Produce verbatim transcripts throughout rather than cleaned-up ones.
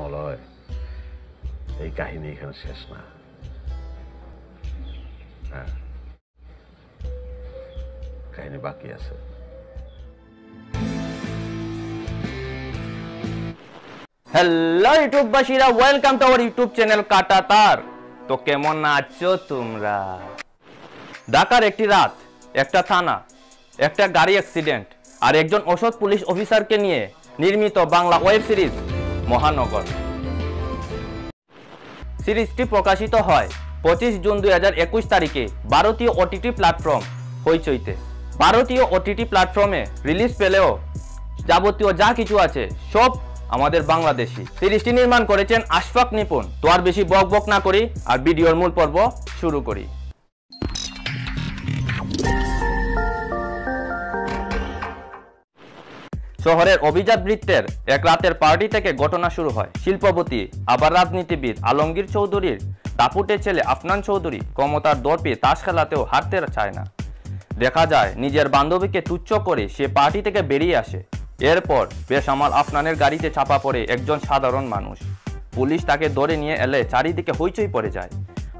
মলয় এই কাহিনী এখানে শেষ না। হ্যাঁ, কাহিনী বাকি আছে। হ্যালো ইউটিউববাসীরা, welcome to our YouTube channel কাটা তার। তো কেমন আছো তোমরা? ঢাকার একটি রাত, একটা থানা, একটা গাড়ি অ্যাক্সিডেন্ট আর একজন অসৎ পুলিশ অফিসারকে নিয়ে নির্মিত বাংলা ওয়েব সিরিজ মহানগর। সিরিজটি প্রকাশিত হয় পঁচিশ জুন দুই হাজার একুশ তারিখে ভারতীয় ওটিটি প্ল্যাটফর্ম হইচইতে। ভারতীয় ওটিটি প্ল্যাটফর্মে রিলিজ পেলেও যাবতীয় যা কিছু আছে সব আমাদের বাংলাদেশি। সিরিজটি নির্মাণ করেছেন আশফাক নিপুন। তো আর বেশি বক বক না করি আর ভিডিওর মূল পর্ব শুরু করি। শহরের অভিজাত বৃত্তের এক রাতের পার্টি থেকে ঘটনা শুরু হয়। শিল্পপতি আবার রাজনীতিবিদ আলমগীর চৌধুরীর দাপুটে ছেলে আফনান চৌধুরী ক্ষমতার দর্পে তাস খেলাতেও হারতে চায় না। দেখা যায় নিজের বান্ধবীকে তুচ্ছ করে সে পার্টি থেকে বেরিয়ে আসে। এরপর বেসামাল আফনানের গাড়িতে চাপা পড়ে একজন সাধারণ মানুষ। পুলিশ তাকে ধরে নিয়ে এলে চারিদিকে হইচই পড়ে যায়।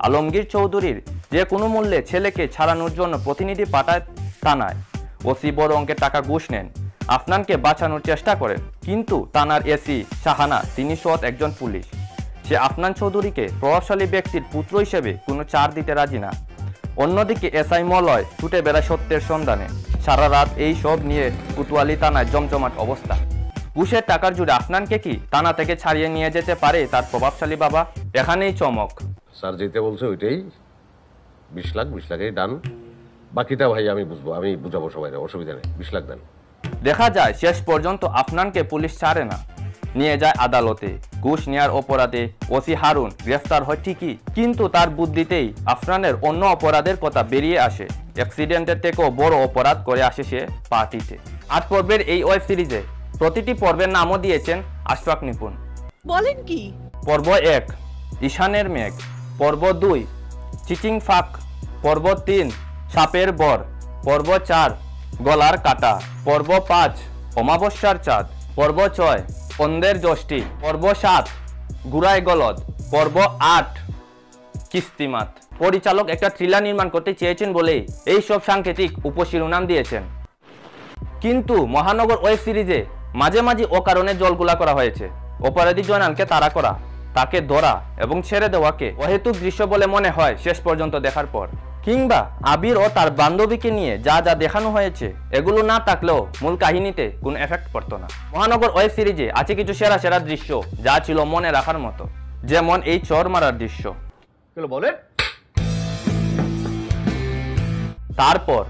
আলমগীর চৌধুরীর যে কোনো মূল্যে ছেলেকে ছাড়ানোর জন্য প্রতিনিধি পাঠায় থানায়। ওসি বড় অঙ্কের টাকা ঘুষ নেন, আফনানকে বাঁচানোর চেষ্টা করেন, কিন্তু থানার এসি শাহানা তিনি সৎ একজন পুলিশ। সে আফনান চৌধুরীকে প্রভাবশালী ব্যক্তির পুত্র হিসেবে কোনো ছাড় দিতে রাজি না। অন্যদিকে এসআই মলয় ছুটে বেড়ায় সত্যের সন্ধানে। সারা রাত এই সব নিয়ে কোতোয়ালি থানায় জমজমাট অবস্থা। ঘুষের টাকার জুড়ে আফনানকে কি থানা থেকে ছাড়িয়ে নিয়ে যেতে পারে তার প্রভাবশালী বাবা? এখানেই চমক। স্যার যেতে বলছে ওইটাই বিশ লাখ বিশ লাখেই ডান, বাকিটা ভাই আমি বুঝবো, আমি বুঝাবো সবাই, অসুবিধা নেই, বিশ লাখ দেন। দেখা যায় শেষ পর্যন্ত আফনানকে পুলিশ ছাড়ে না, নিয়ে যায় আদালতে। ঘুষ নেওয়ার অপরাধে ওসি হারুন গ্রেফতার হয় ঠিকই, কিন্তু তার বুদ্ধিতেই আফনানের অন্য অপরাধের কথা বেরিয়ে আসে। অ্যাক্সিডেন্টের থেকেও বড় অপরাধ করে আসে সে পার্টিতে। আট পর্বের এই ওয়েব সিরিজে প্রতিটি পর্বের নামও দিয়েছেন আশফাক নিপুন। বলেন কি? পর্ব এক ঈশানের মেঘ, পর্ব দুই চিচিং ফাঁক, পর্ব তিন সাপের বর, পর্ব চার গলার কাটা, পর্ব পাঁচ অমাবস্যার চাঁদ, পর্ব ছয় অন্ধের যষ্টি, পর্ব সাত গুড়ায় গলদ, পর্ব আট কিস্তিমাত। পরিচালক একটা থ্রিলার নির্মাণ করতে চেয়েছেন বলেই এই সব সাংকেতিক উপশিরোনাম দিয়েছেন, কিন্তু মহানগর ওয়েব সিরিজে মাঝে মাঝে অকারণে জলগুলা করা হয়েছে। অপরাধী জয়নালকে তাড়া করা, তাকে ধরা এবং ছেড়ে দেওয়াকে অহেতুক দৃশ্য বলে মনে হয় শেষ পর্যন্ত দেখার পর। কিংবা আবির ও তার বান্ধবীকে নিয়ে যা যা দেখানো হয়েছে এগুলো না থাকলেও মূল কাহিনীতে কোনো এফেক্ট পড়তো না। মহানগর ওয়েব সিরিজে আছে কিছু সেরা সেরা দৃশ্য যা ছিল মনে রাখার মতো, যেমন এই চর মারার দৃশ্য। তারপর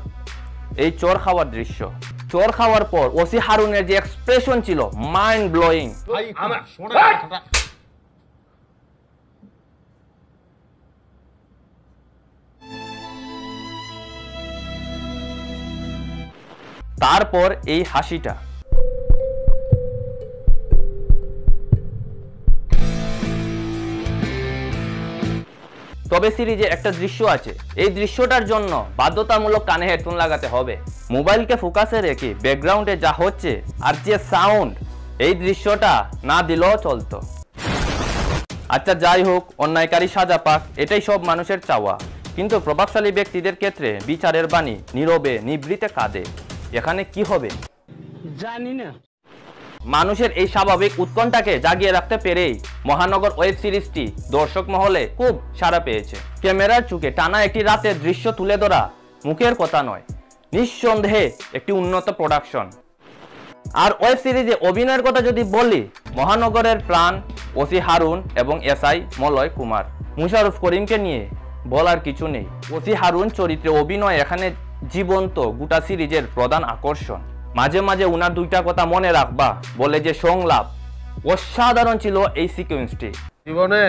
এই চর খাওয়ার দৃশ্য। চর খাওয়ার পর ওসি হারুনের যে এক্সপ্রেশন ছিল মাইন্ড ব্লোয়িং। তারপর এই হাসিটা। তবে সিরিজে একটা দৃশ্য আছে, এই দৃশ্যটার জন্য বাধ্যতামূলক কানে হেডফোন লাগাতে হবে। মোবাইলকে ফোকাসে রেখে ব্যাকগ্রাউন্ডে যা হচ্ছে আর যে সাউন্ড, এই দৃশ্যটা না দিলেও চলতো। আচ্ছা যাই হোক, অন্যায়কারী সাজা পাক, এটাই সব মানুষের চাওয়া, কিন্তু প্রভাবশালী ব্যক্তিদের ক্ষেত্রে বিচারের বাণী নীরবে নিভৃতে কাঁদে। এখানে কি হবে জানি না। মানুষের এই স্বাভাবিক উৎকণ্ঠাকে জাগিয়ে রাখতে পেরেই মহানগর ওয়েব সিরিজটি দর্শক মহলে খুব সাড়া পেয়েছে। ক্যামেরার চোখে টানা একটি রাতের দৃশ্য তুলে ধরা মুখের কথা নয়, নিঃসন্দেহে একটি উন্নত প্রোডাকশন। আর ওয়েব সিরিজে অভিনয়ের কথা যদি বলি, মহানগরের প্রাণ ওসি হারুন এবং এসআই মলয় কুমার। মুশারফ করিমকে নিয়ে বলার কিছু নেই। ওসি হারুন চরিত্রে অভিনয় এখানে জীবন্ত, গোটা সিরিজের প্রধান আকর্ষণ। মাঝে মাঝে উনার দুইটা কথা মনে রাখবা বলে যে সংলাপ, অসাধারণ ছিল এই সিকোয়েন্সটি। জীবনে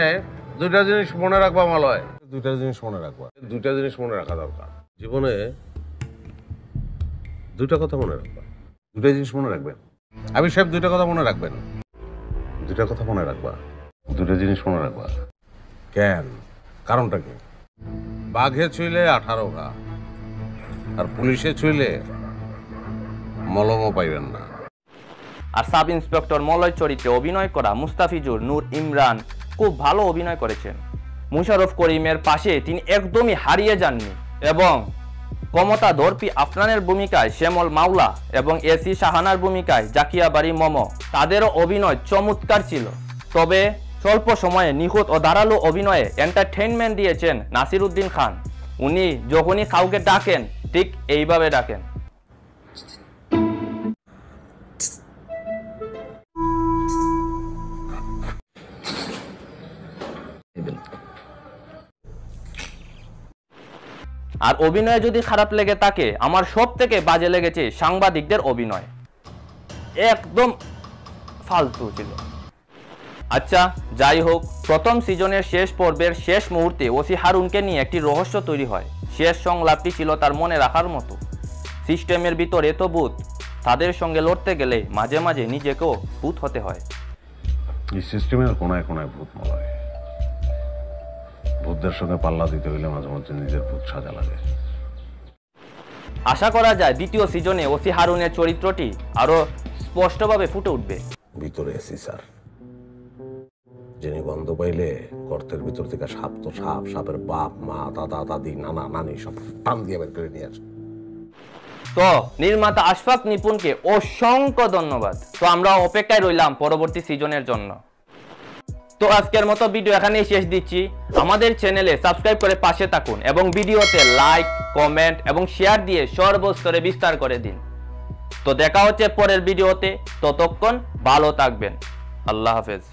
দুইটা জিনিস মনে রাখবা মলয়, দুইটা জিনিস মনে রাখবা, দুইটা জিনিস মনে রাখা দরকার। জীবনে দুইটা কথা মনে রাখবা, দুইটা জিনিস মনে রাখবেন। আমি সব দুইটা কথা মনে রাখবেন, দুইটা কথা মনে রাখবা, দুইটা জিনিস মনে রাখবা। কেন? কারণটা কি? বাঘে ছুঁইলে আঠারো ঘা আর পুলিশে ছুঁইলে মলমও পাইবেন না। और सब इन्सपेक्टर मलय चरित्रे अभिनय करा मुस्ताफिजुर नूर इमरान खूब भालो अभिनय करेछेन। मुशारफ करीमेर पाशे तिनि एकदम ही हारिए जाननि एवं क्षमताधर्पी आफनानेर भूमिकाय श्यामल मावला एवं एसी शाहानार भूमिकाय जाकिया बाड़ी ममो तादेरो अभिनय चमत्कार छिलो। तबे स्वल्प समय निखुत और धारालो अभिनये एंटारटेनमेंट दिएछेन नासिर उद्दीन खान। उनी जखोनी काउके डाकेन ठीक एइभाबे डाकेन। আর অভিনয় যদি খারাপ লেগে থাকে আমার সবথেকে বাজে লেগেছে সাংবাদিকদের অভিনয়, একদম ফালতু ছিল। আচ্ছা যাই হোক, প্রথম সিজনের শেষ পর্বের শেষ মুহূর্তে ওসি হারুনকে নিয়ে একটি রহস্য তৈরি হয়। শেষ সংলাপটি ছিল তার মনে রাখার মতো। সিস্টেমের ভিতরে তো ভূত, তাদের সঙ্গে লড়তে গেলে মাঝে মাঝে নিজেকেও ভূত হতে হয়। এই সিস্টেমের কোনায় কোনায় ভূত মলায়, ভূতদের সঙ্গে পাল্লা দিতে হলে মাঝে মাঝে নিজের ভূত সাজা লাগে। আশা করা যায় দ্বিতীয় সিজনে ওসি হারুনের চরিত্রটি আরো স্পষ্টভাবে ফুটে উঠবে। ভিতরে এসি স্যার যিনি বন্ধ পাইলে গর্তের ভিতর থেকে সাপ তো সাপ, সাপের বাপ মা দাদা দাদি নানা নানি সব টান দিয়ে বের করে নিয়ে আসে। তো নির্মাতা আশফাক নিপুণকে অসংখ্য ধন্যবাদ। তো আমরা অপেক্ষায় রইলাম পরবর্তী সিজনের জন্য। তো আজকের মতো ভিডিও এখানেই শেষ দিচ্ছি। আমাদের চ্যানেলে সাবস্ক্রাইব করে পাশে থাকুন এবং ভিডিওতে লাইক কমেন্ট এবং শেয়ার দিয়ে সর্বস্তরে বিস্তার করে দিন। তো দেখা হচ্ছে পরের ভিডিওতে, ততক্ষণ ভালো থাকবেন। আল্লাহ হাফেজ।